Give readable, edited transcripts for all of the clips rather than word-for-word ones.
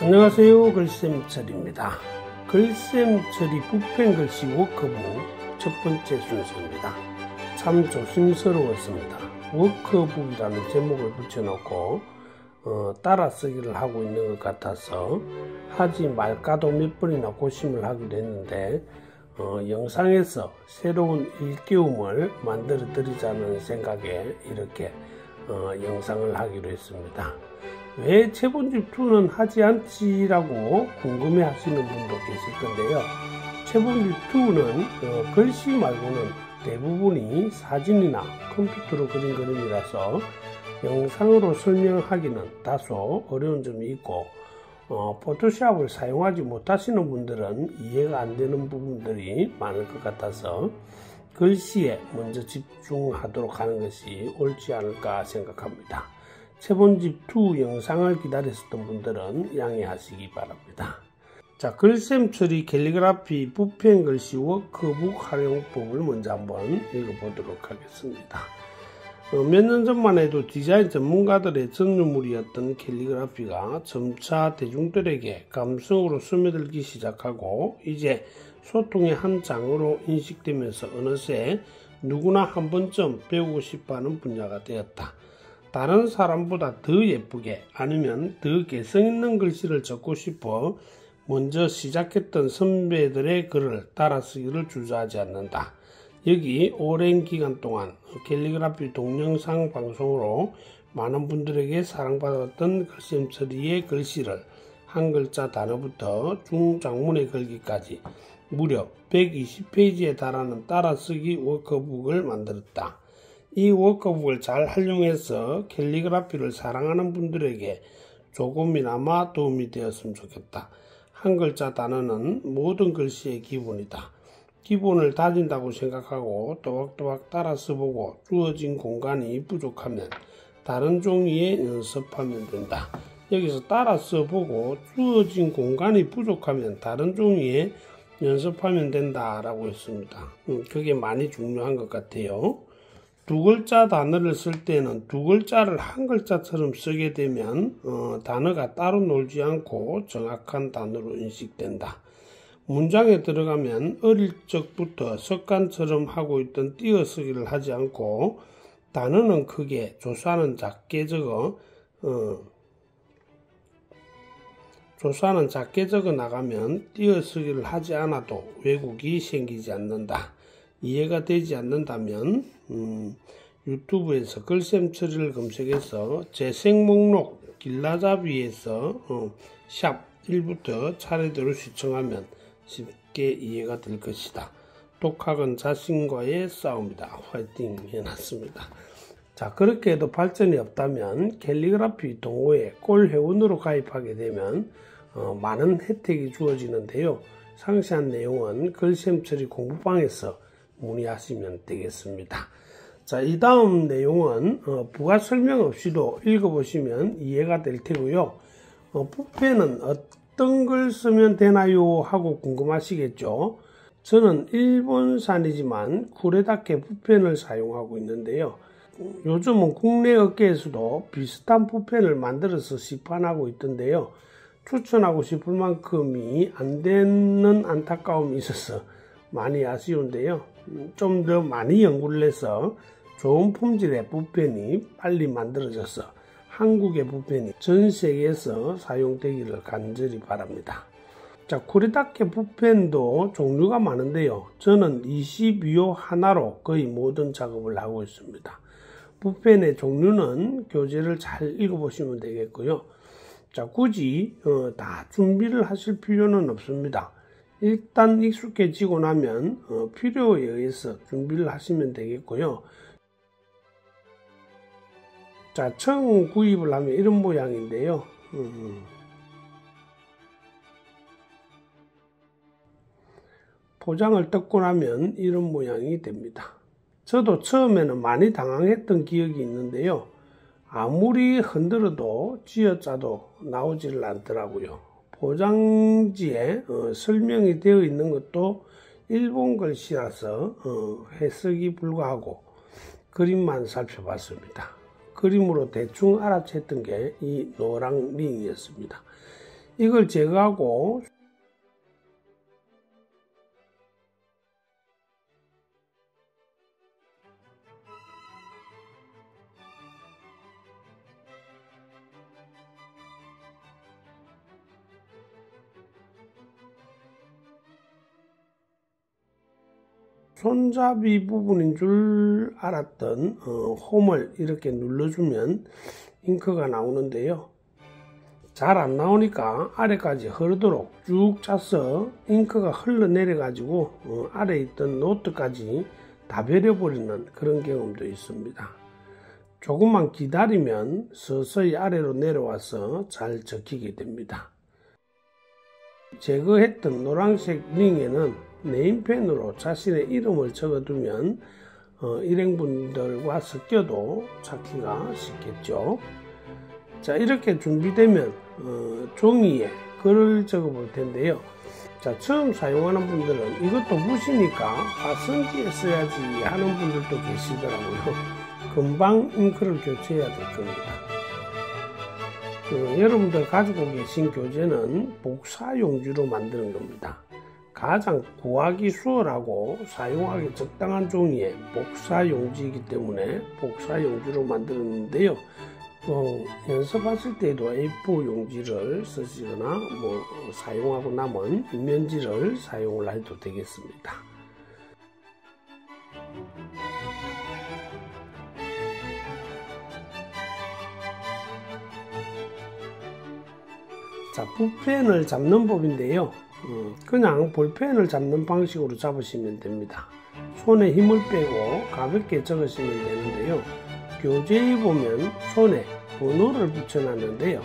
안녕하세요, 글샘처리입니다. 글샘처리 북펜글씨 워크북 첫번째 순서입니다. 참 조심스러웠습니다. 워크북이라는 제목을 붙여놓고 따라쓰기를 하고 있는 것 같아서 하지 말까도 몇 번이나 고심을 하기로 했는데 영상에서 새로운 일깨움을 만들어 드리자는 생각에 이렇게 영상을 하기로 했습니다. 왜 채본집투는 하지 않지라고 궁금해 하시는 분도 계실 건데요. 채본집투는 글씨 말고는 대부분이 사진이나 컴퓨터로 그린 그림이라서 영상으로 설명하기는 다소 어려운 점이 있고 포토샵을 사용하지 못하시는 분들은 이해가 안 되는 부분들이 많을 것 같아서 글씨에 먼저 집중하도록 하는 것이 옳지 않을까 생각합니다. 채본집2 영상을 기다렸었던 분들은 양해하시기 바랍니다. 자, 글샘처리 캘리그라피 북펜글씨 워크북 활용법을 먼저 한번 읽어보도록 하겠습니다. 몇 년 전만 해도 디자인 전문가들의 전유물이었던 캘리그라피가 점차 대중들에게 감성으로 스며들기 시작하고 이제 소통의 한 장으로 인식되면서 어느새 누구나 한 번쯤 배우고 싶어하는 분야가 되었다. 다른 사람보다 더 예쁘게 아니면 더 개성있는 글씨를 적고 싶어 먼저 시작했던 선배들의 글을 따라쓰기를 주저하지 않는다. 여기 오랜 기간 동안 캘리그라피 동영상 방송으로 많은 분들에게 사랑받았던 글샘처리의 글씨를 한 글자 단어부터 중장문에 걸기까지 무려 120페이지에 달하는 따라쓰기 워크북을 만들었다. 이 워크북을 잘 활용해서 캘리그라피를 사랑하는 분들에게 조금이나마 도움이 되었으면 좋겠다. 한 글자 단어는 모든 글씨의 기본이다. 기본을 다진다고 생각하고 또박또박 따라 써보고 주어진 공간이 부족하면 다른 종이에 연습하면 된다. 여기서 따라 써보고 주어진 공간이 부족하면 다른 종이에 연습하면 된다 라고 했습니다. 그게 많이 중요한 것 같아요. 두 글자 단어를 쓸 때는 두 글자를 한 글자처럼 쓰게 되면 단어가 따로 놀지 않고 정확한 단어로 인식된다. 문장에 들어가면 어릴 적부터 습관처럼 하고 있던 띄어쓰기를 하지 않고 단어는 크게, 조사는 작게 적어 나가면 띄어쓰기를 하지 않아도 왜곡이 생기지 않는다. 이해가 되지 않는다면 유튜브에서 글샘처리를 검색해서 재생 목록 길라잡이에서 샵 1부터 차례대로 시청하면 쉽게 이해가 될 것이다. 독학은 자신과의 싸움이다. 화이팅 해놨습니다. 자, 그렇게 해도 발전이 없다면 캘리그라피 동호회 꼴회원으로 가입하게 되면 많은 혜택이 주어지는데요. 상세한 내용은 글샘처리 공부방에서 문의하시면 되겠습니다. 자, 이 다음 내용은 부가 설명 없이도 읽어보시면 이해가 될 테고요. 북펜은 어떤 걸 쓰면 되나요? 하고 궁금하시겠죠? 저는 일본산이지만 구레다케 북펜을 사용하고 있는데요. 요즘은 국내 업계에서도 비슷한 북펜을 만들어서 시판하고 있던데요. 추천하고 싶을 만큼이 안 되는 안타까움이 있어서 많이 아쉬운데요. 좀 더 많이 연구를 해서 좋은 품질의 북펜이 빨리 만들어져서 한국의 북펜이 전 세계에서 사용되기를 간절히 바랍니다. 자, 쿠리다케 북펜도 종류가 많은데요. 저는 22호 하나로 거의 모든 작업을 하고 있습니다. 북펜의 종류는 교재를 잘 읽어보시면 되겠고요. 자, 굳이 다 준비를 하실 필요는 없습니다. 일단 익숙해지고 나면 필요에 의해서 준비를 하시면 되겠고요. 자, 처음 구입을 하면 이런 모양인데요. 포장을 뜯고 나면 이런 모양이 됩니다. 저도 처음에는 많이 당황했던 기억이 있는데요. 아무리 흔들어도 쥐어짜도 나오질 않더라고요. 포장지에 설명이 되어 있는 것도 일본 글씨라서 해석이 불가하고 그림만 살펴봤습니다. 그림으로 대충 알아챘던 게 이 노랑 링이었습니다. 이걸 제거하고 손잡이 부분인 줄 알았던 홈을 이렇게 눌러주면 잉크가 나오는데요. 잘 안 나오니까 아래까지 흐르도록 쭉 짜서 잉크가 흘러내려 가지고 아래에 있던 노트까지 다 베려버리는 그런 경험도 있습니다. 조금만 기다리면 서서히 아래로 내려와서 잘 적히게 됩니다. 제거했던 노란색 링에는 네임펜으로 자신의 이름을 적어두면 일행분들과 섞여도 찾기가 쉽겠죠. 자, 이렇게 준비되면 종이에 글을 적어 볼 텐데요. 자, 처음 사용하는 분들은 이것도 붓이니까 화성지에 써야지 하는 분들도 계시더라고요. 금방 잉크를 교체해야 될 겁니다. 여러분들 가지고 계신 교재는 복사용지로 만드는 겁니다. 가장 구하기 수월하고 사용하기 적당한 종이에 복사용지이기 때문에 복사용지로 만들었는데요. 연습하실 때도 A4 용지를 쓰시거나 사용하고 남은 인면지를 사용을 해도 되겠습니다. 자, 붓펜을 잡는 법인데요. 그냥 볼펜을 잡는 방식으로 잡으시면 됩니다. 손에 힘을 빼고 가볍게 적으시면 되는데요. 교재에 보면 손에 번호를 붙여놨는데요.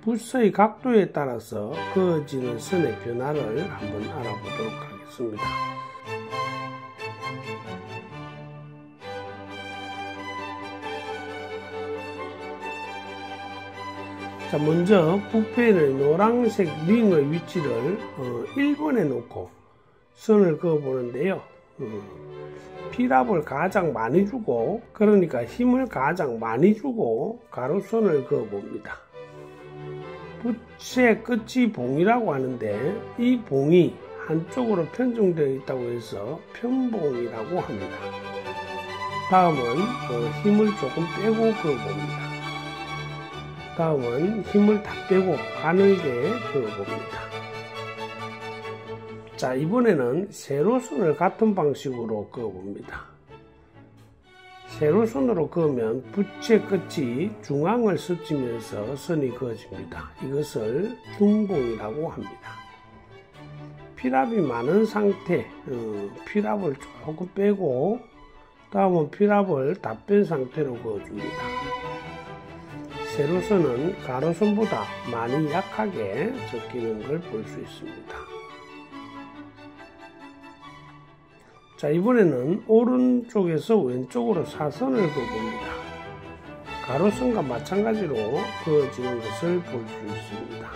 붓의 각도에 따라서 그어지는 선의 변화를 한번 알아보도록 하겠습니다. 자, 먼저 붓펜의 노란색 링의 위치를 1번에 놓고 선을 그어 보는데요. 필압을 가장 많이 주고, 그러니까 힘을 가장 많이 주고 가로선을 그어 봅니다. 붓의 끝이 봉이라고 하는데 이 봉이 한쪽으로 편중되어 있다고 해서 편봉이라고 합니다. 다음은 힘을 조금 빼고 그어 봅니다. 다음은 힘을 다 빼고 가늘게 그어봅니다. 자, 이번에는 세로선을 같은 방식으로 그어봅니다. 세로선으로 그으면 붓의 끝이 중앙을 스치면서 선이 그어집니다. 이것을 중봉이라고 합니다. 필압이 많은 상태, 필압을 조금 빼고, 다음은 필압을 다 뺀 상태로 그어줍니다. 세로선은 가로선보다 많이 약하게 적히는 걸 볼 수 있습니다. 자, 이번에는 오른쪽에서 왼쪽으로 사선을 그어봅니다. 가로선과 마찬가지로 그어지는 것을 볼 수 있습니다.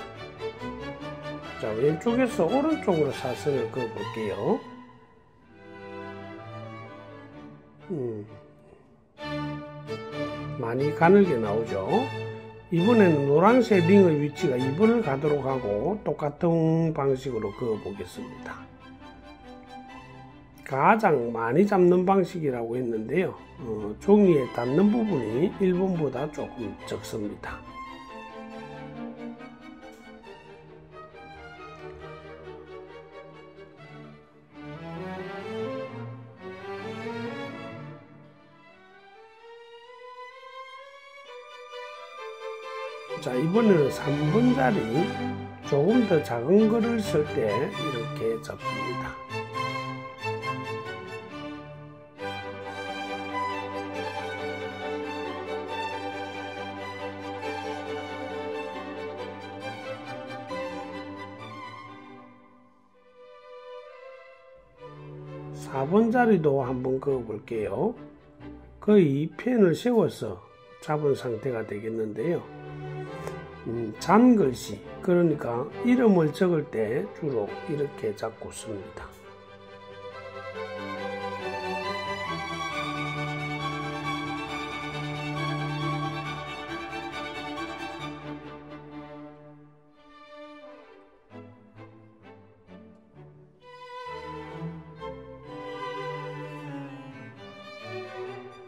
자, 왼쪽에서 오른쪽으로 사선을 그어볼게요. 많이 가늘게 나오죠. 이번에는 노란색 링의 위치가 2번을 가도록 하고 똑같은 방식으로 그어보겠습니다. 가장 많이 잡는 방식이라고 했는데요. 종이에 닿는 부분이 1번보다 조금 적습니다. 자, 이번에는 3번짜리 조금 더 작은 글을 쓸 때 이렇게 잡습니다. 자, 4번짜리도 한번 그어볼게요. 거의 펜을 세워서 잡은 상태가 되겠는데요. 잔글씨, 그러니까 이름을 적을 때 주로 이렇게 잡고 씁니다.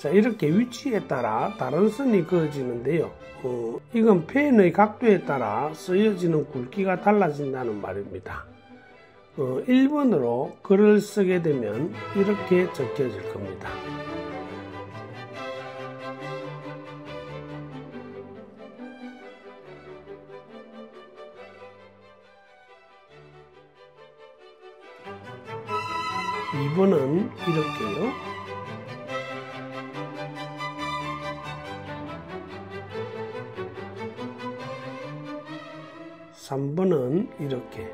자, 이렇게 위치에 따라 다른 선이 그어지는데요. 이건 펜의 각도에 따라 쓰여지는 굵기가 달라진다는 말입니다. 1번으로 글을 쓰게 되면 이렇게 적혀질 겁니다. 이번은 이렇게요. 3번은 이렇게.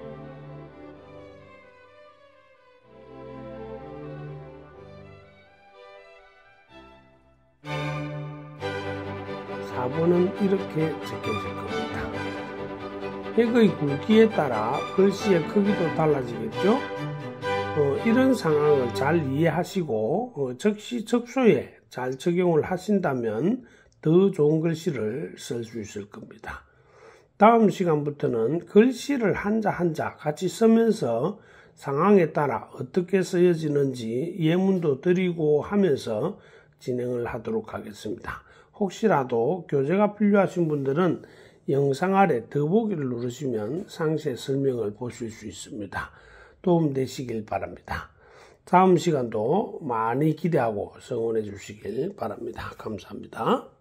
4번은 이렇게 적혀질 겁니다. 획의 굵기에 따라 글씨의 크기도 달라지겠죠? 이런 상황을 잘 이해하시고 적시적소에 잘 적용을 하신다면 더 좋은 글씨를 쓸 수 있을 겁니다. 다음 시간부터는 글씨를 한자 한자 같이 쓰면서 상황에 따라 어떻게 쓰여지는지 예문도 드리고 하면서 진행을 하도록 하겠습니다. 혹시라도 교재가 필요하신 분들은 영상 아래 더보기를 누르시면 상세 설명을 보실 수 있습니다. 도움되시길 바랍니다. 다음 시간도 많이 기대하고 성원해 주시길 바랍니다. 감사합니다.